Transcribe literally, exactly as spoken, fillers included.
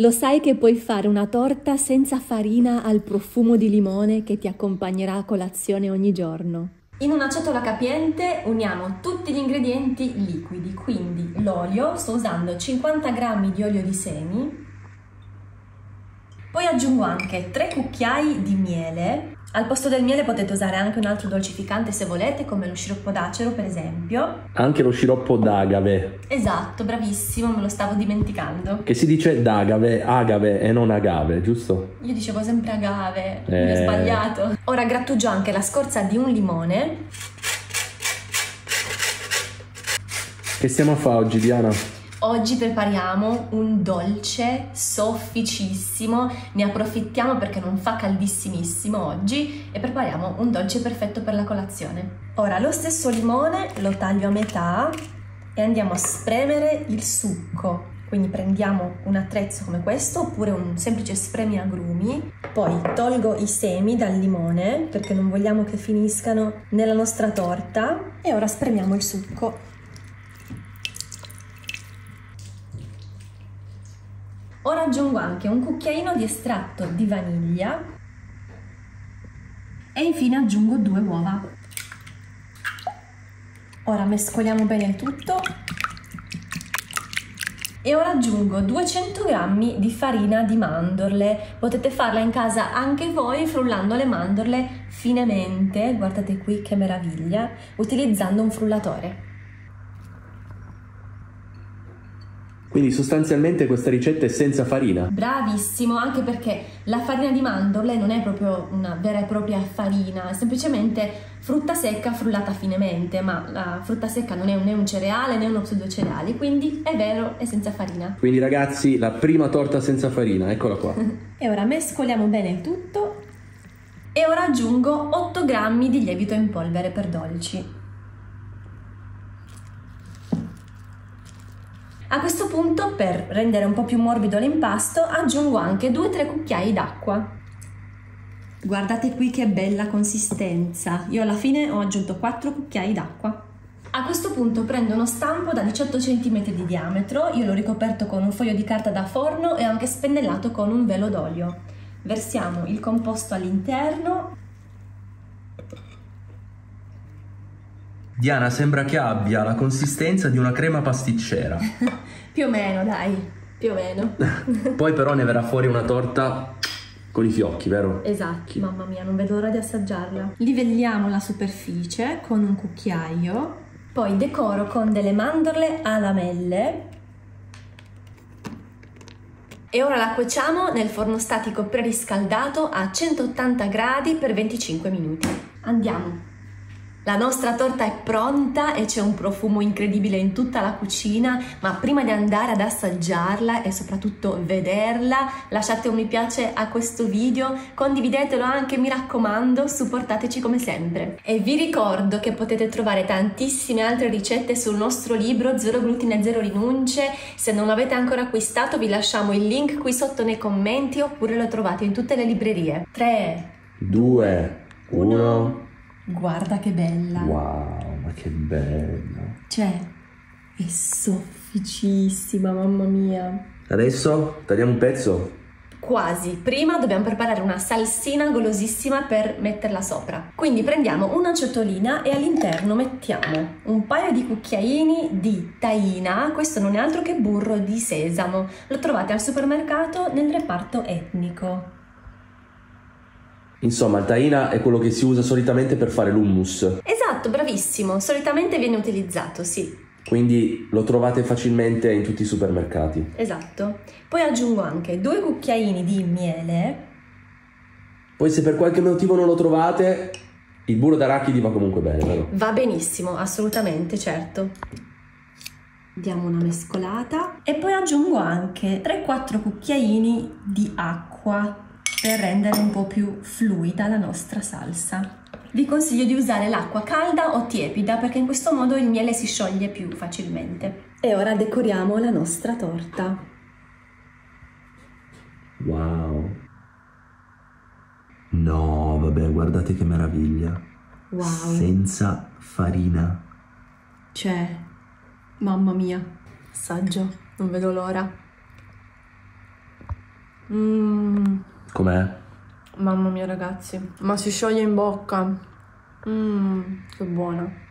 Lo sai che puoi fare una torta senza farina al profumo di limone che ti accompagnerà a colazione ogni giorno? In una ciotola capiente uniamo tutti gli ingredienti liquidi, quindi l'olio, sto usando cinquanta grammi di olio di semi, poi aggiungo anche tre cucchiai di miele. Al posto del miele potete usare anche un altro dolcificante se volete, come lo sciroppo d'acero per esempio. Anche lo sciroppo d'agave. Esatto, bravissimo, me lo stavo dimenticando. Che si dice d'agave, agave e non agave, giusto? Io dicevo sempre agave, eh... mi ho sbagliato. Ora grattugio anche la scorza di un limone. Che stiamo a fare oggi, Diana? Oggi prepariamo un dolce sofficissimo, ne approfittiamo perché non fa caldissimissimo oggi e prepariamo un dolce perfetto per la colazione. Ora lo stesso limone lo taglio a metà e andiamo a spremere il succo, quindi prendiamo un attrezzo come questo oppure un semplice spremiagrumi, poi tolgo i semi dal limone perché non vogliamo che finiscano nella nostra torta e ora spremiamo il succo. Ora aggiungo anche un cucchiaino di estratto di vaniglia e infine aggiungo due uova. Ora mescoliamo bene tutto e ora aggiungo duecento grammi di farina di mandorle. Potete farla in casa anche voi frullando le mandorle finemente, guardate qui che meraviglia, utilizzando un frullatore. Quindi sostanzialmente questa ricetta è senza farina. Bravissimo, anche perché la farina di mandorle non è proprio una vera e propria farina, è semplicemente frutta secca frullata finemente, ma la frutta secca non è né un cereale né uno pseudocereale, quindi è vero, è senza farina. Quindi ragazzi, la prima torta senza farina, eccola qua. E ora mescoliamo bene tutto e ora aggiungo otto grammi di lievito in polvere per dolci. A questo punto, per rendere un po' più morbido l'impasto, aggiungo anche due o tre cucchiai d'acqua. Guardate qui che bella consistenza! Io alla fine ho aggiunto quattro cucchiai d'acqua. A questo punto prendo uno stampo da diciotto centimetri di diametro, io l'ho ricoperto con un foglio di carta da forno e ho anche spennellato con un velo d'olio. Versiamo il composto all'interno. Diana, sembra che abbia la consistenza di una crema pasticcera. Più o meno, dai, più o meno. Poi però ne verrà fuori una torta con i fiocchi, vero? Esatto, mamma mia, non vedo l'ora di assaggiarla. Livelliamo la superficie con un cucchiaio, poi decoro con delle mandorle a lamelle. E ora la cuociamo nel forno statico preriscaldato a centottanta gradi per venticinque minuti. Andiamo! La nostra torta è pronta e c'è un profumo incredibile in tutta la cucina, ma prima di andare ad assaggiarla e soprattutto vederla, lasciate un mi piace a questo video, condividetelo anche, mi raccomando, supportateci come sempre. E vi ricordo che potete trovare tantissime altre ricette sul nostro libro Zero glutine, zero rinunce. Se non l'avete ancora acquistato vi lasciamo il link qui sotto nei commenti oppure lo trovate in tutte le librerie. tre, due, uno... Guarda che bella! Wow, ma che bella! Cioè, è sofficissima, mamma mia! Adesso tagliamo un pezzo? Quasi! Prima dobbiamo preparare una salsina golosissima per metterla sopra. Quindi prendiamo una ciotolina e all'interno mettiamo un paio di cucchiaini di tahina, questo non è altro che burro di sesamo, lo trovate al supermercato nel reparto etnico. Insomma, il tahina è quello che si usa solitamente per fare l'hummus. Esatto, bravissimo. Solitamente viene utilizzato, sì. Quindi lo trovate facilmente in tutti i supermercati. Esatto. Poi aggiungo anche due cucchiaini di miele. Poi se per qualche motivo non lo trovate, il burro d'arachidi va comunque bene, vero? Va benissimo, assolutamente, certo. Diamo una mescolata. E poi aggiungo anche tre o quattro cucchiaini di acqua, per rendere un po' più fluida la nostra salsa. Vi consiglio di usare l'acqua calda o tiepida perché in questo modo il miele si scioglie più facilmente. E ora decoriamo la nostra torta. Wow! No, vabbè, guardate che meraviglia! Wow! Senza farina. Cioè, mamma mia, assaggio, non vedo l'ora. Mm. Com'è? Mamma mia ragazzi, ma si scioglie in bocca. Mmm, che buona.